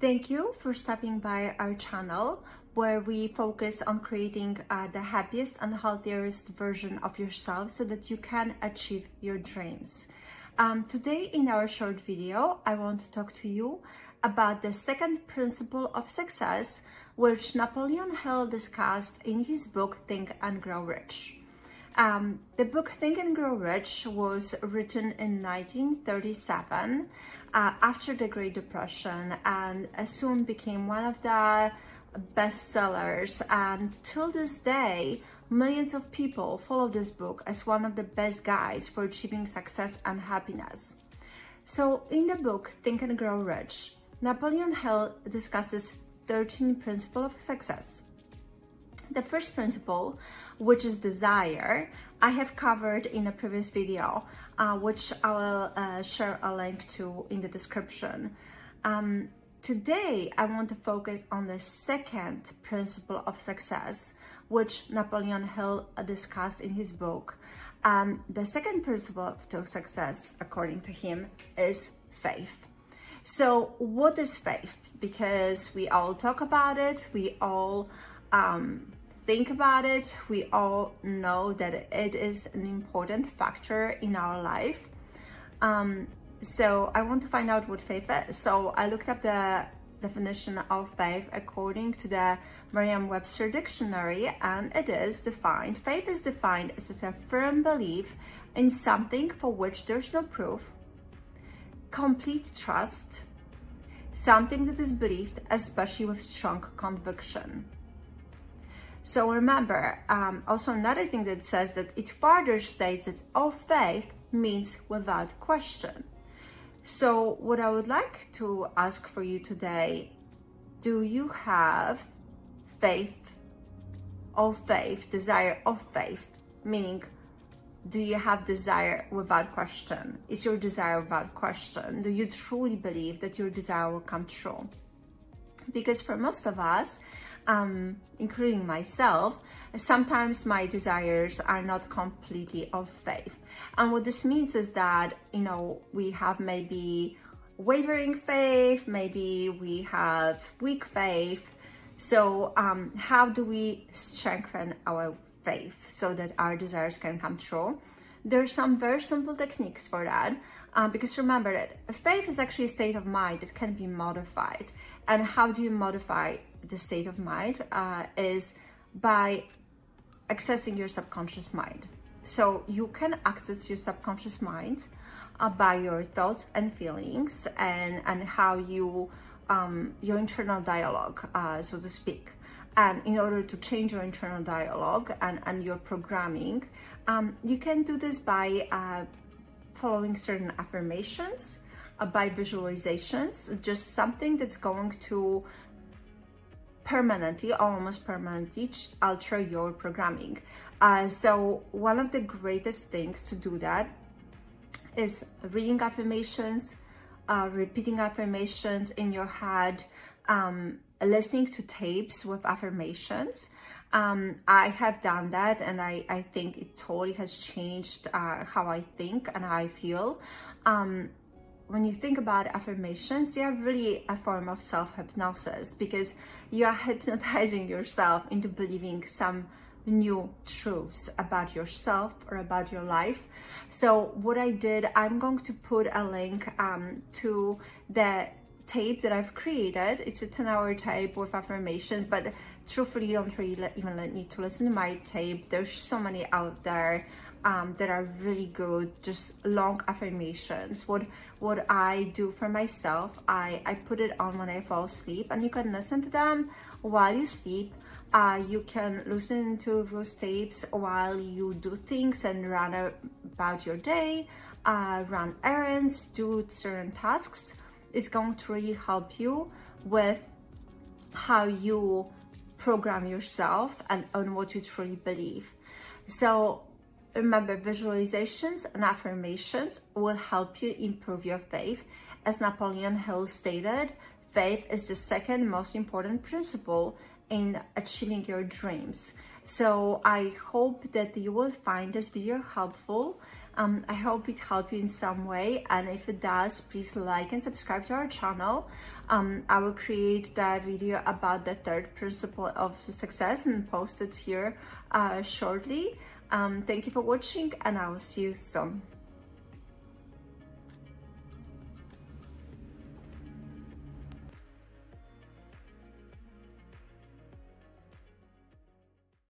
Thank you for stopping by our channel, where we focus on creating the happiest and healthiest version of yourself so that you can achieve your dreams. Today in our short video, I want to talk to you about the second principle of success, which Napoleon Hill discussed in his book, Think and Grow Rich. The book Think and Grow Rich was written in 1937 after the Great Depression, and soon became one of the bestsellers, and till this day millions of people follow this book as one of the best guides for achieving success and happiness. So in the book Think and Grow Rich, Napoleon Hill discusses 13 principles of success. The first principle, which is desire, I have covered in a previous video, which I will share a link to in the description. Today, I want to focus on the second principle of success, which Napoleon Hill discussed in his book. The second principle to success, according to him, is faith. So what is faith? Because we all talk about it, we all think about it, we all know that it is an important factor in our life. So I want to find out what faith is. So I looked up the definition of faith according to the Merriam-Webster dictionary, and it is defined, faith is defined as a firm belief in something for which there's no proof, complete trust, something that is believed, especially with strong conviction. So remember, also another thing that says that it further states that all faith means without question. So what I would like to ask for you today, do you have faith or faith, desire of faith? Meaning, do you have desire without question? Is your desire without question? Do you truly believe that your desire will come true? Because for most of us, including myself, sometimes my desires are not completely of faith. And what this means is that, you know, we have maybe wavering faith, maybe we have weak faith. So how do we strengthen our faith so that our desires can come true? There are some very simple techniques for that, because remember that faith is actually a state of mind that can be modified. And how do you modify the state of mind? Is by accessing your subconscious mind. So you can access your subconscious mind by your thoughts and feelings, and how you, your internal dialogue, so to speak. And in order to change your internal dialogue and your programming, you can do this by following certain affirmations, by visualizations, just something that's going to permanently, almost permanently, alter your programming. So one of the greatest things to do that is reading affirmations, repeating affirmations in your head, listening to tapes with affirmations. I have done that, and I think it totally has changed how I think and how I feel. When you think about affirmations, they are really a form of self-hypnosis, because you are hypnotizing yourself into believing some new truths about yourself or about your life. So what I did, I'm going to put a link to the tape that I've created. It's a 10-hour tape with affirmations, but truthfully, you don't really even need to listen to my tape. There's so many out there that are really good, just long affirmations. What I do for myself, I put it on when I fall asleep, and you can listen to them while you sleep. You can listen to those tapes while you do things and run about your day, run errands, do certain tasks. It's going to really help you with how you program yourself and on what you truly believe. So remember, visualizations and affirmations will help you improve your faith. As Napoleon Hill stated, faith is the second most important principle in achieving your dreams. So I hope that you will find this video helpful. I hope it helped you in some way, and if it does, please like and subscribe to our channel. I will create that video about the third principle of success and post it here shortly. Thank you for watching, and I will see you soon.